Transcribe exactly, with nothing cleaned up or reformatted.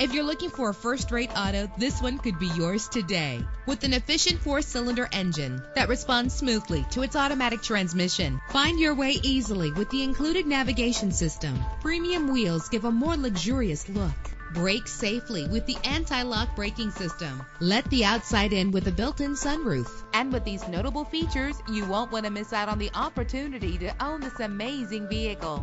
If you're looking for a first-rate auto, this one could be yours today. With an efficient four-cylinder engine that responds smoothly to its automatic transmission, find your way easily with the included navigation system. Premium wheels give a more luxurious look. Brake safely with the anti-lock braking system. Let the outside in with a built-in sunroof. And with these notable features, you won't want to miss out on the opportunity to own this amazing vehicle.